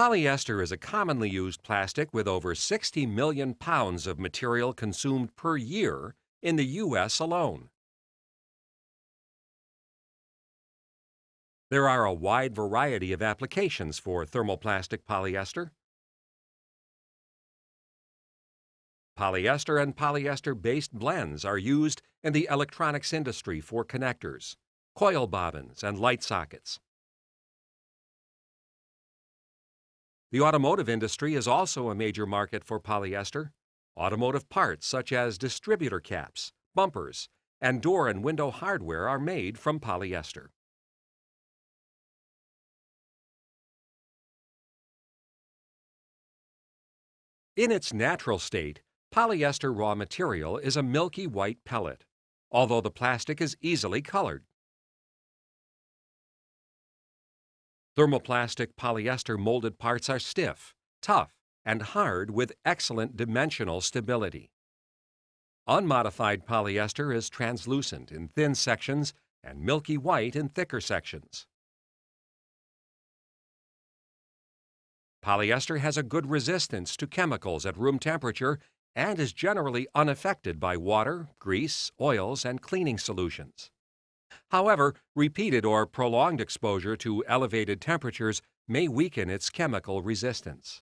Polyester is a commonly used plastic with over 60 million pounds of material consumed per year in the U.S. alone. There are a wide variety of applications for thermoplastic polyester. Polyester and polyester-based blends are used in the electronics industry for connectors, coil bobbins, and light sockets. The automotive industry is also a major market for polyester. Automotive parts such as distributor caps, bumpers, and door and window hardware are made from polyester. In its natural state, polyester raw material is a milky white pellet, although the plastic is easily colored. Thermoplastic polyester molded parts are stiff, tough, and hard with excellent dimensional stability. Unmodified polyester is translucent in thin sections and milky white in thicker sections. Polyester has a good resistance to chemicals at room temperature and is generally unaffected by water, grease, oils, and cleaning solutions. However, repeated or prolonged exposure to elevated temperatures may weaken its chemical resistance.